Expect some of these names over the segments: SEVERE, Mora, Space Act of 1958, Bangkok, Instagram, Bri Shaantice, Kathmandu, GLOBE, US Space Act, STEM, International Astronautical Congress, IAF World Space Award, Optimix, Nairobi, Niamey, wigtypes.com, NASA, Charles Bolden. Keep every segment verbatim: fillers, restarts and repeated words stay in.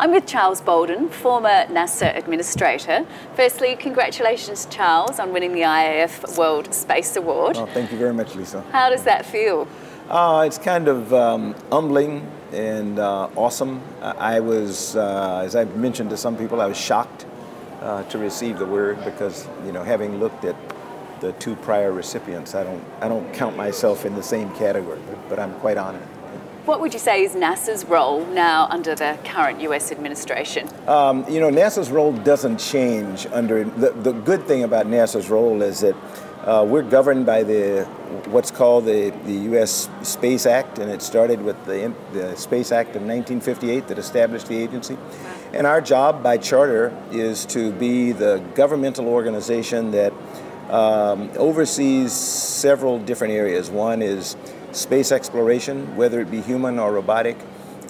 I'm with Charles Bolden, former NASA administrator. Firstly, congratulations, Charles, on winning the I A F World Space Award. Oh, thank you very much, Lisa. How does that feel? Uh, it's kind of um, humbling and uh, awesome. I was, uh, as I've mentioned to some people, I was shocked uh, to receive the word because, you know, having looked at the two prior recipients, I don't, I don't count myself in the same category, but, but I'm quite honored. What would you say is NASA's role now under the current U S administration? Um, you know, NASA's role doesn't change under, the, the good thing about NASA's role is that uh, we're governed by the, what's called the, the U S Space Act, and it started with the, the Space Act of nineteen fifty-eight that established the agency. And our job by charter is to be the governmental organization that um, oversees several different areas. One is space exploration, whether it be human or robotic,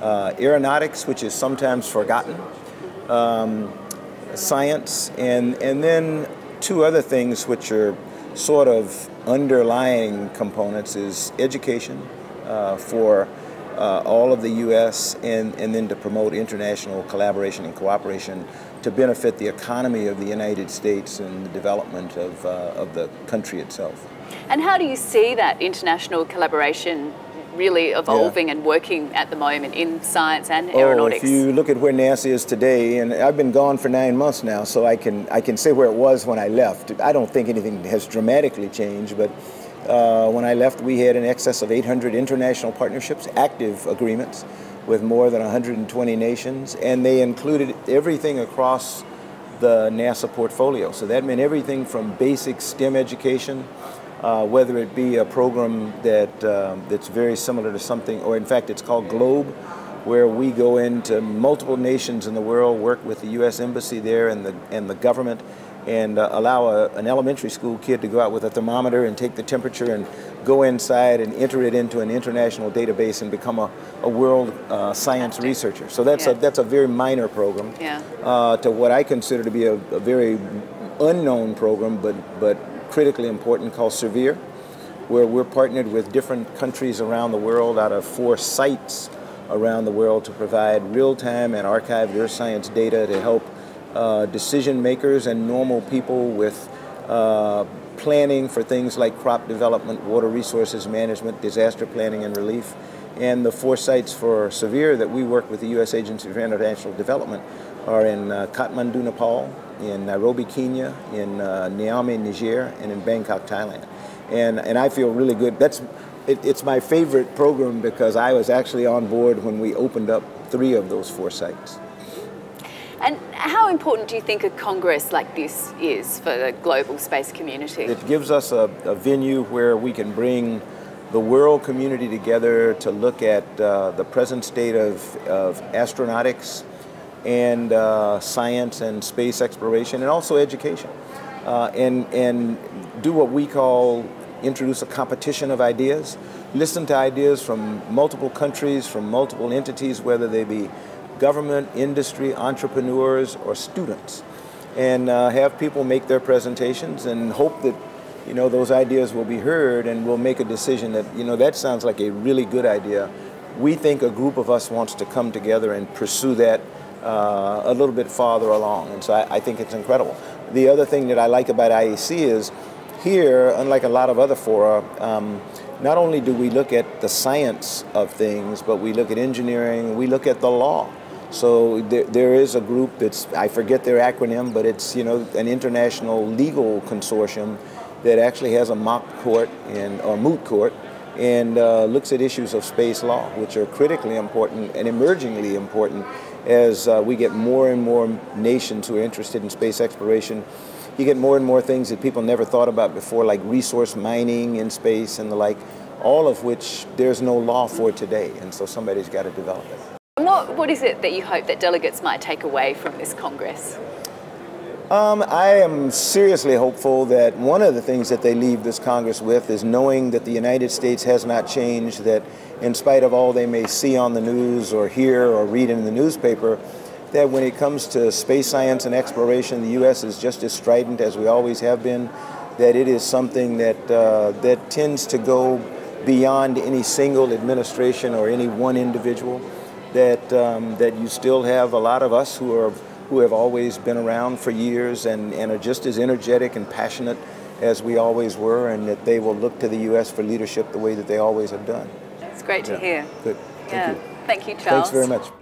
uh, aeronautics, which is sometimes forgotten, um, science, and, and then two other things which are sort of underlying components is education uh, for uh, all of the U S and, and then to promote international collaboration and cooperation to benefit the economy of the United States and the development of, uh, of the country itself. And how do you see that international collaboration really evolving yeah. and working at the moment in science and aeronautics? Oh, if you look at where NASA is today, and I've been gone for nine months now, so I can, I can say where it was when I left. I don't think anything has dramatically changed, but uh, when I left we had in excess of eight hundred international partnerships, active agreements with more than one hundred twenty nations, and they included everything across the NASA portfolio. So that meant everything from basic STEM education, Uh, whether it be a program that uh, that's very similar to something, or in fact it's called GLOBE, where we go into multiple nations in the world, work with the U S Embassy there and the, and the government, and uh, allow a, an elementary school kid to go out with a thermometer and take the temperature and go inside and enter it into an international database and become a, a world uh, science researcher. So that's, yeah. a, that's a very minor program yeah. uh, to what I consider to be a, a very unknown program, but, but critically important, called SEVERE, where we're partnered with different countries around the world out of four sites around the world to provide real-time and archived earth science data to help uh, decision makers and normal people with uh, planning for things like crop development, water resources management, disaster planning and relief. And the four sites for SEVERE that we work with the U S Agency for International Development are in uh, Kathmandu, Nepal, in Nairobi, Kenya, in uh, Niamey, Niger, and in Bangkok, Thailand. And, and I feel really good. That's, it, it's my favorite program because I was actually on board when we opened up three of those four sites. And how important do you think a Congress like this is for the global space community? It gives us a, a venue where we can bring the world community together to look at uh, the present state of, of astronautics, and uh, science and space exploration, and also education, uh, and, and do what we call introduce a competition of ideas, listen to ideas from multiple countries, from multiple entities, whether they be government, industry, entrepreneurs, or students, and uh, have people make their presentations and hope that, you know, those ideas will be heard and we'll make a decision that, you know, that sounds like a really good idea. We think a group of us wants to come together and pursue that Uh, a little bit farther along, and so I, I think it's incredible. The other thing that I like about I A C is here, unlike a lot of other fora, um, not only do we look at the science of things, but we look at engineering, we look at the law. So there, there is a group that's, I forget their acronym, but it's, you know, an international legal consortium that actually has a mock court and, or moot court, and uh, looks at issues of space law, which are critically important and emergingly important as uh, we get more and more nations who are interested in space exploration. You get more and more things that people never thought about before, like resource mining in space and the like, all of which there's no law for today, and so somebody's got to develop it. And what, what is it that you hope that delegates might take away from this Congress? Um, I am seriously hopeful that one of the things that they leave this Congress with is knowing that the United States has not changed, that in spite of all they may see on the news or hear or read in the newspaper, that when it comes to space science and exploration, the U S is just as strident as we always have been, that it is something that, uh, that tends to go beyond any single administration or any one individual. that um, that you still have a lot of us who are who have always been around for years and, and are just as energetic and passionate as we always were, and that they will look to the U S for leadership the way that they always have done. It's great to yeah. hear. Good. Thank yeah. you. Thank you, Charles. Thanks very much.